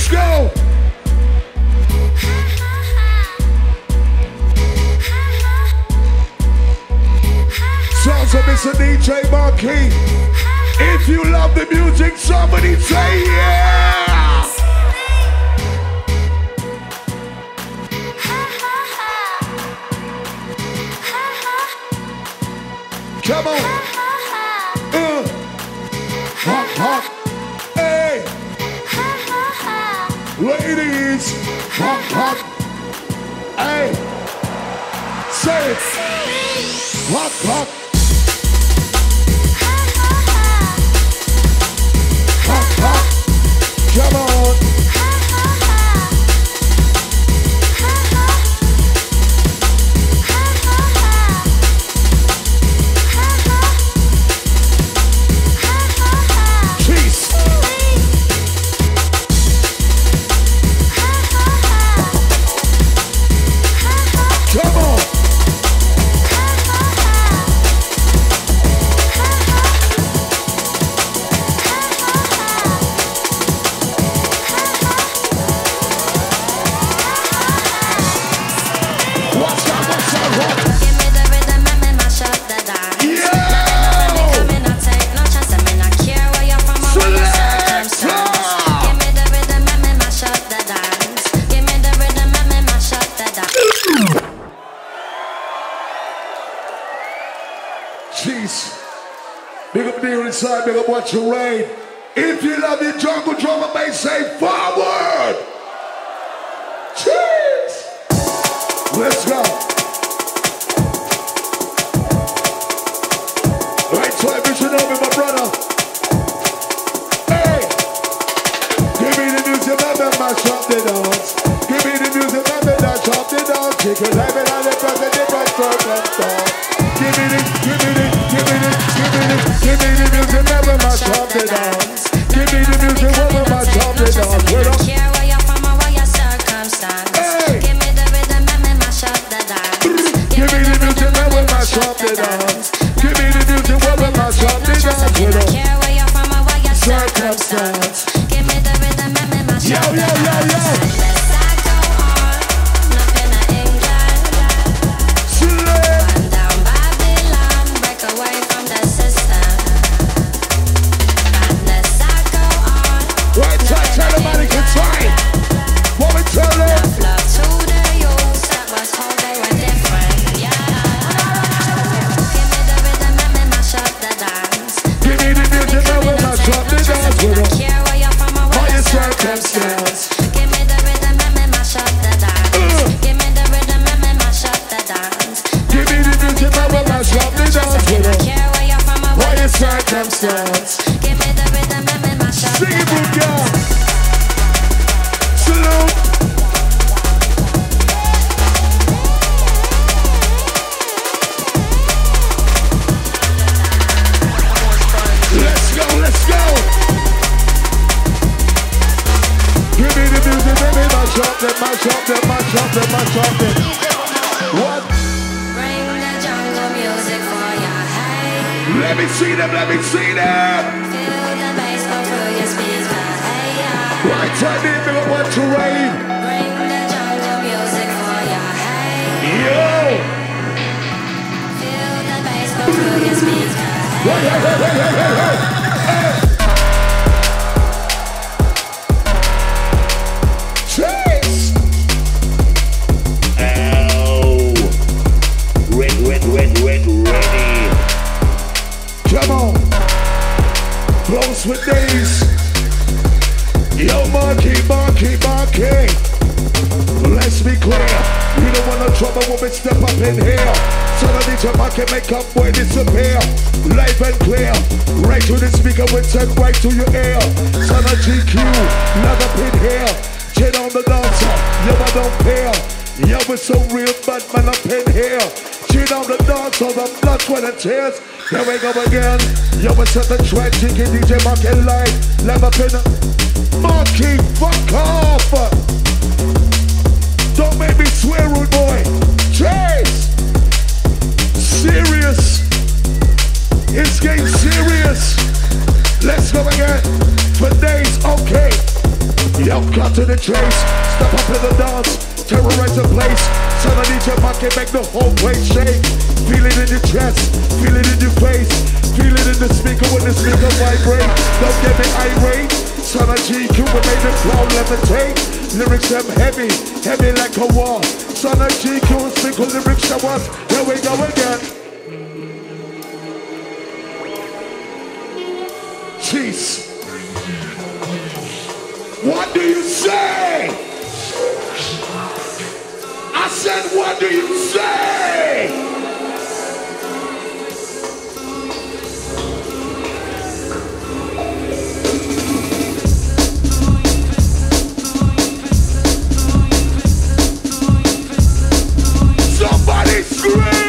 Let's go! Sounds of Mister D J Marky. If you love the music, somebody say yeah! Come on! Uh. Hop, hop. Ladies, hop, hop, hey, say it, hop, hop, hop, hop, come on, terrain. If you love your jungle drummer, may say forward. Cheers. Let's go. Right side, mission over, my brother. Hey, give me the music, my man, my shop, they dance. Give me the music, my man, my shop, they dance. She can have it on the front, they right front, left side. Give me this, give me this, give me this, give me this, give me the music, never my shop it on. Give me the music, never my shop it on. I don't care where you're from or where your circumstance. Give me the rhythm and mash up the dance. Give me the music, never my shop it on. Give me the music, never my shop it on. I don't care where you're from or where your circumstance. Give me the rhythm and mash up the dance. Yo, yo, yo, yo. The tragic in D J Marky life, never been a Marky, fuck off. Don't make me swear, rude boy. Chase, serious. It's getting serious. Let's go again. For days, okay. Yo, yourself, cut to the chase. Step up in the dance, terrorize the place. Son of D J Marky, make the whole place shake. Feel it in your chest, feel it in your face. Feel it in the speaker when the speaker vibrate. Don't get me irate. Son of G Q, we made the crowd levitate. Lyrics them heavy, heavy like a wall. Son of G Q, speaker lyrics to us. Here we go again. Jeez. What do you say? I said, what do you say? Somebody scream!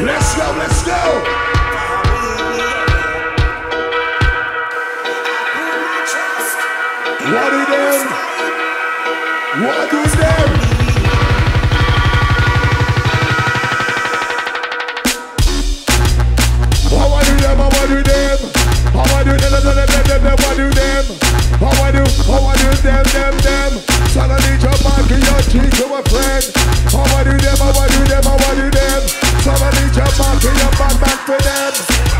Let's go, let's go! do them? How I do them? How I do them? How I do? How I do them? Them them. Suddenly jump back in your cheek to a friend. How I do them? How I do them? How I do them? Suddenly jump back in your back back to them.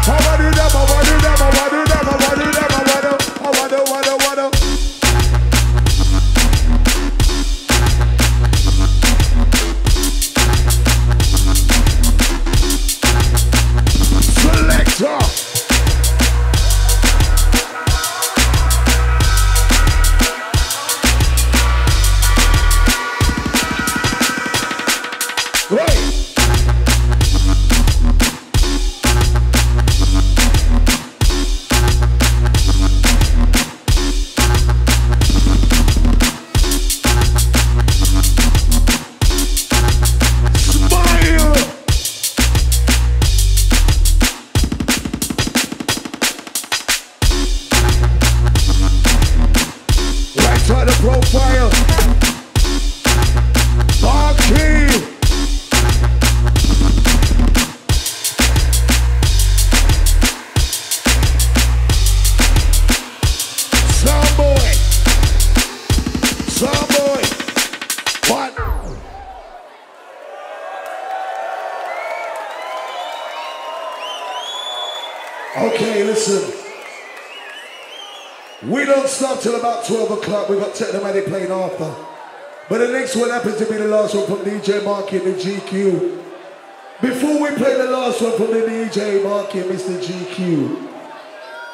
How I do them? How I do them? How I do them? How I do them? How I do? How I do? How I do? twelve o'clock, we've got Technomani playing after. But the next one happens to be the last one from D J Marky and the G Q. Before we play the last one from the D J Marky and Mister G Q,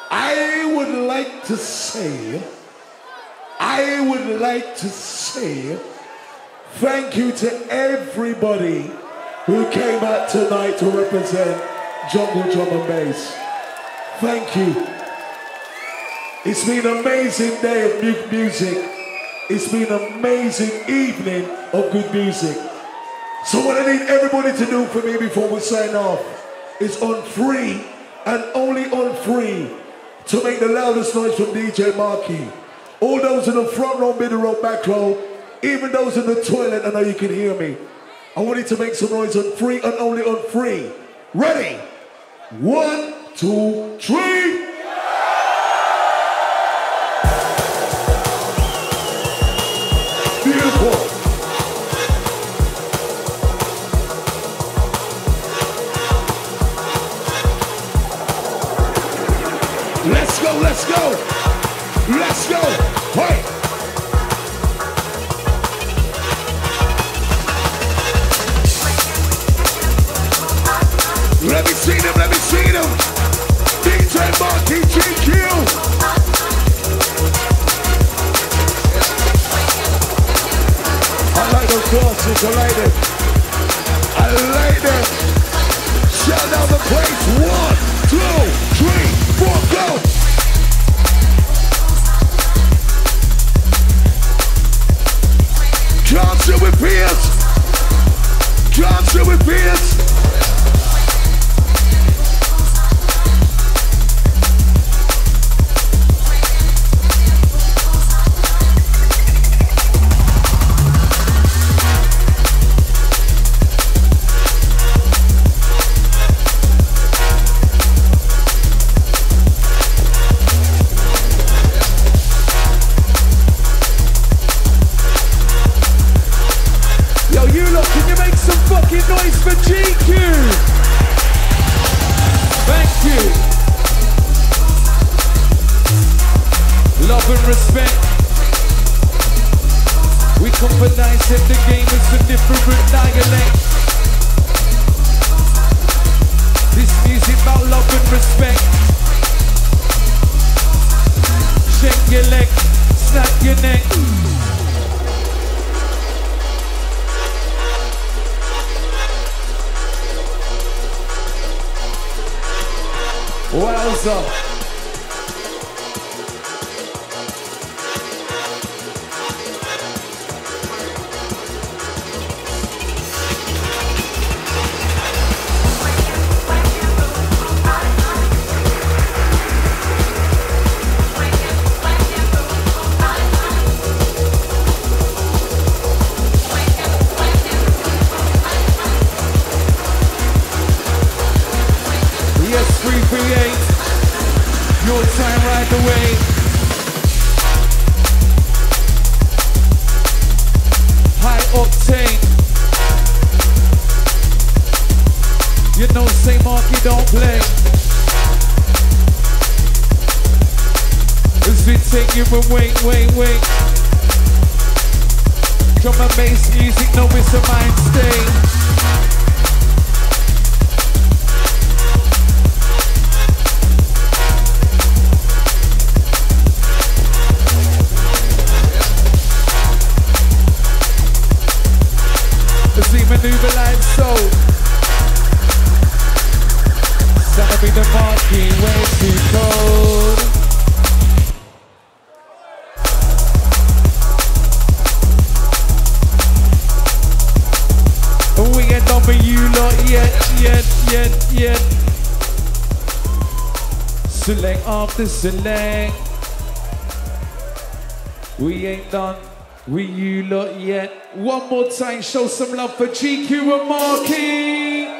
I would like to say, I would like to say thank you to everybody who came out tonight to represent Jungle Drum and Bass. Thank you. It's been an amazing day of good music. It's been an amazing evening of good music. So what I need everybody to do for me before we sign off is on three and only on three to make the loudest noise from D J Marky. All those in the front row, middle row, back row, even those in the toilet, I know you can hear me. I want you to make some noise on three and only on three. Ready? One, two, three. Let's go, let's go, let's go, hey! Let me see them, let me see them, D J Marky, G Q! I like those glasses, I like them. I like them. Shout down the place. One, two, three, four, go. Dancing with Pierce. Dancing with Pierce. three three eight your time right away. High octane. You know, say Marky don't play. As we take you away, wait, wait. Drum and bass music, no it's a mind state. Maneuver like so. That'll be the Marky, way too cold. Oh, we ain't done with you lot yet, yet, yet, yet. Select after select. We ain't done. We you lot yet. One more time, show some love for G Q and Marky.